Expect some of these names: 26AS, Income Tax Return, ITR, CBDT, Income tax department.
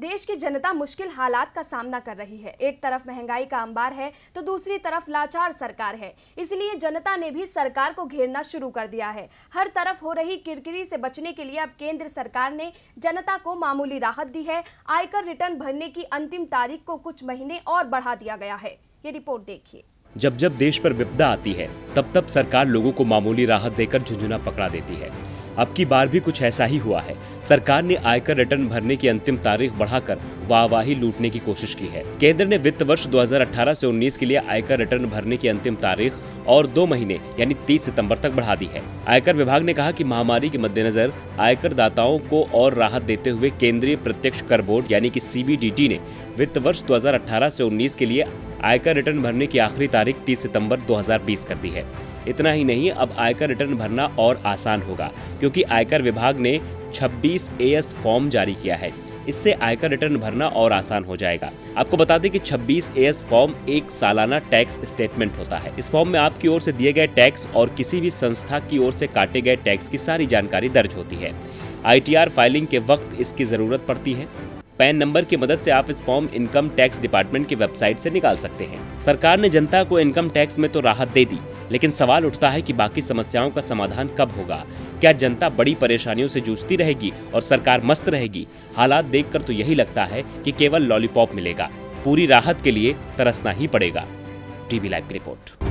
देश की जनता मुश्किल हालात का सामना कर रही है। एक तरफ महंगाई का अंबार है तो दूसरी तरफ लाचार सरकार है, इसलिए जनता ने भी सरकार को घेरना शुरू कर दिया है। हर तरफ हो रही किरकिरी से बचने के लिए अब केंद्र सरकार ने जनता को मामूली राहत दी है। आयकर रिटर्न भरने की अंतिम तारीख को कुछ महीने और बढ़ा दिया गया है। ये रिपोर्ट देखिए। जब जब देश पर विपदा आती है तब तब सरकार लोगों को मामूली राहत देकर झुंझुना पकड़ा देती है। अब की बार भी कुछ ऐसा ही हुआ है। सरकार ने आयकर रिटर्न भरने की अंतिम तारीख बढ़ाकर वाहवाही लूटने की कोशिश की है। केंद्र ने वित्त वर्ष 2018 से 19 के लिए आयकर रिटर्न भरने की अंतिम तारीख और 2 महीने यानी 30 सितंबर तक बढ़ा दी है। आयकर विभाग ने कहा कि महामारी के मद्देनजर आयकर दाताओं को और राहत देते हुए केंद्रीय प्रत्यक्ष कर बोर्ड यानी कि CBDT ने वित्त वर्ष 2018 से 19 के लिए आयकर रिटर्न भरने की आखिरी तारीख 30 सितंबर 2020 कर दी है। इतना ही नहीं, अब आयकर रिटर्न भरना और आसान होगा क्योंकि आयकर विभाग ने 26AS फॉर्म जारी किया है। इससे आयकर रिटर्न भरना और आसान हो जाएगा। आपको बता दें कि 26AS फॉर्म एक सालाना टैक्स स्टेटमेंट होता है। इस फॉर्म में आपकी ओर से दिए गए टैक्स और किसी भी संस्था की ओर से काटे गए टैक्स की सारी जानकारी दर्ज होती है। ITR फाइलिंग के वक्त इसकी जरूरत पड़ती है। पैन नंबर की मदद से आप इस फॉर्म इनकम टैक्स डिपार्टमेंट की वेबसाइट से निकाल सकते हैं। सरकार ने जनता को इनकम टैक्स में तो राहत दे दी, लेकिन सवाल उठता है कि बाकी समस्याओं का समाधान कब होगा। क्या जनता बड़ी परेशानियों से जूझती रहेगी और सरकार मस्त रहेगी? हालात देखकर तो यही लगता है कि केवल लॉलीपॉप मिलेगा। पूरी राहत के लिए तरसना ही पड़ेगा। टीवी लाइव की रिपोर्ट।